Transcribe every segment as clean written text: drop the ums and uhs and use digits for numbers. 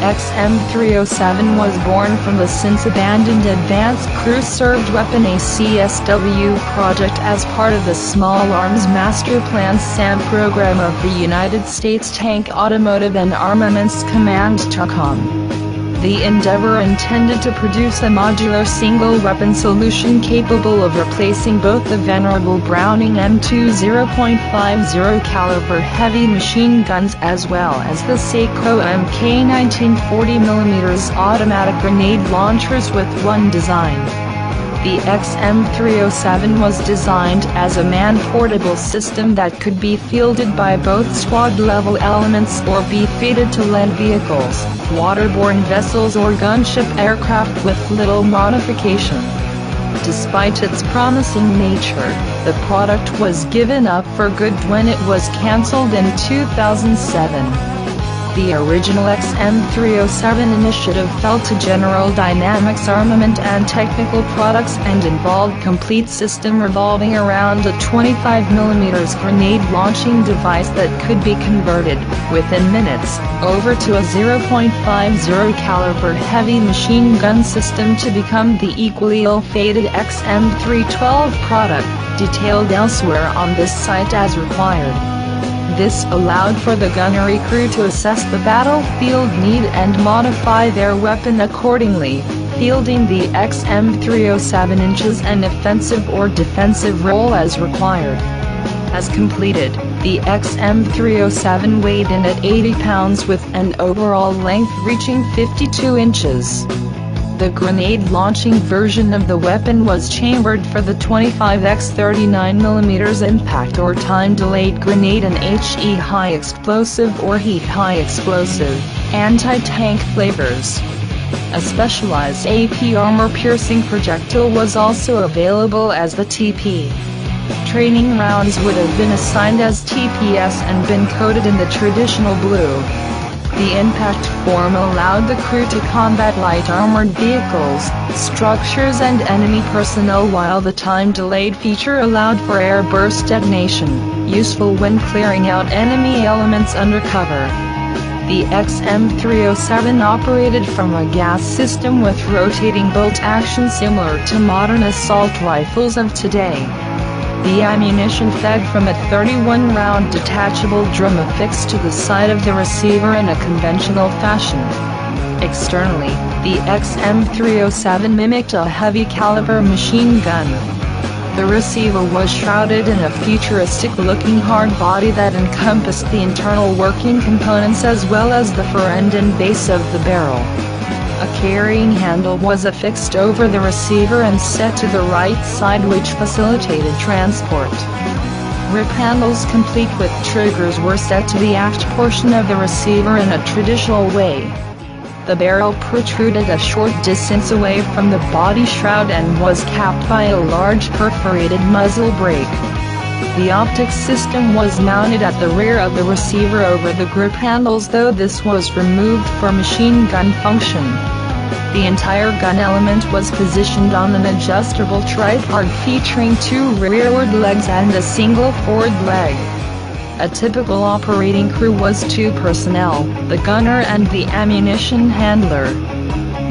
XM307 was born from the since-abandoned Advanced Crew Served Weapon ACSW project as part of the Small Arms Master Plan SAM program of the United States Tank Automotive and Armaments Command (TACOM). The endeavor intended to produce a modular single-weapon solution capable of replacing both the venerable Browning M2 0.50 caliber heavy machine guns as well as the Seiko MK19 40mm automatic grenade launchers with one design. The XM307 was designed as a man-portable system that could be fielded by both squad-level elements or be fitted to land vehicles, waterborne vessels or gunship aircraft with little modification. Despite its promising nature, the product was given up for good when it was cancelled in 2007. The original XM307 initiative fell to General Dynamics Armament and Technical Products and involved complete system revolving around a 25mm grenade launching device that could be converted, within minutes, over to a 0.50 caliber heavy machine gun system to become the equally ill-fated XM312 product, detailed elsewhere on this site as required. This allowed for the gunnery crew to assess the battlefield need and modify their weapon accordingly, fielding the XM307 inches an offensive or defensive role as required. As completed, the XM307 weighed in at 80 pounds with an overall length reaching 52 inches. The grenade-launching version of the weapon was chambered for the 25x 39mm impact or time-delayed grenade and HE high-explosive or heat high-explosive, anti-tank flavors. A specialized AP armor-piercing projectile was also available as the TP. Training rounds would have been assigned as TPS and been coded in the traditional blue. The impact form allowed the crew to combat light armored vehicles, structures and enemy personnel, while the time-delayed feature allowed for air burst detonation, useful when clearing out enemy elements under cover. The XM307 operated from a gas system with rotating bolt action similar to modern assault rifles of today. The ammunition fed from a 31-round detachable drum affixed to the side of the receiver in a conventional fashion. Externally, the XM307 mimicked a heavy-caliber machine gun. The receiver was shrouded in a futuristic-looking hard body that encompassed the internal working components as well as the forend and base of the barrel. A carrying handle was affixed over the receiver and set to the right side, which facilitated transport. Grip handles complete with triggers were set to the aft portion of the receiver in a traditional way. The barrel protruded a short distance away from the body shroud and was capped by a large perforated muzzle brake. The optic system was mounted at the rear of the receiver over the grip handles, though this was removed for machine gun function. The entire gun element was positioned on an adjustable tripod featuring two rearward legs and a single forward leg. A typical operating crew was two personnel, the gunner and the ammunition handler.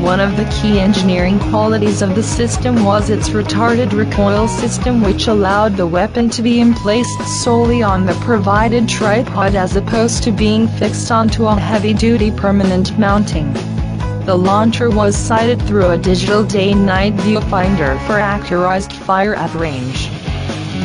One of the key engineering qualities of the system was its retarded recoil system, which allowed the weapon to be emplaced solely on the provided tripod as opposed to being fixed onto a heavy-duty permanent mounting. The launcher was sighted through a digital day-night viewfinder for accurized fire at range.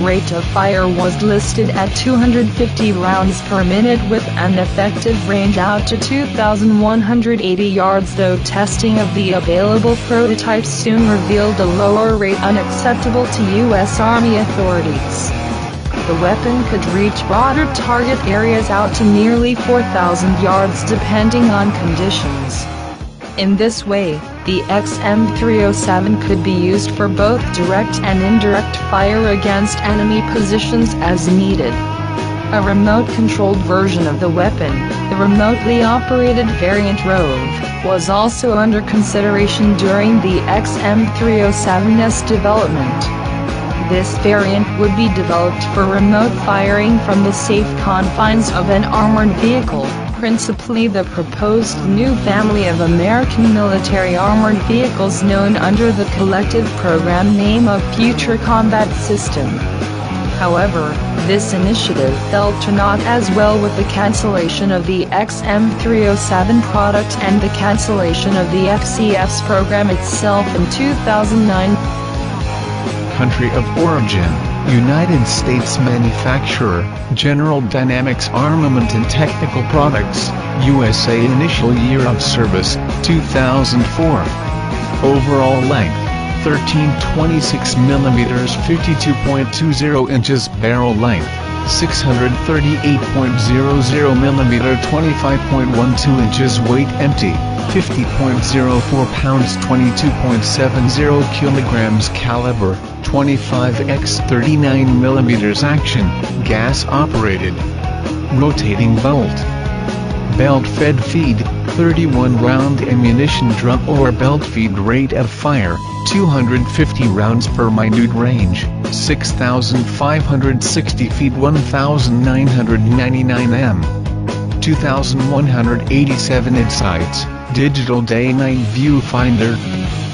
Rate of fire was listed at 250 rounds per minute with an effective range out to 2,180 yards, though testing of the available prototypes soon revealed a lower rate unacceptable to U.S. Army authorities. The weapon could reach broader target areas out to nearly 4,000 yards depending on conditions. In this way, the XM307 could be used for both direct and indirect fire against enemy positions as needed. A remote-controlled version of the weapon, the remotely operated variant ROVE, was also under consideration during the XM307's development. This variant would be developed for remote firing from the safe confines of an armored vehicle, principally the proposed new family of American military armored vehicles known under the collective program name of Future Combat System. However, this initiative fell to naught as well with the cancellation of the XM307 product and the cancellation of the FCS program itself in 2009. Country of origin: United States. Manufacturer: General Dynamics Armament and Technical Products, USA. Initial year of service: 2004. Overall length: 1326 mm 52.20 inches. Barrel length: 638.00 mm 25.12 inches. Weight empty: 50.04 pounds 22.70 kilograms. Caliber: 25x39 mm. Action: gas operated. Rotating bolt. Belt fed feed: 31 round ammunition drum or belt feed. Rate of fire: 250 rounds per minute. Range: 6,560 feet 1,999 m. 2,187 insides. Digital day night viewfinder.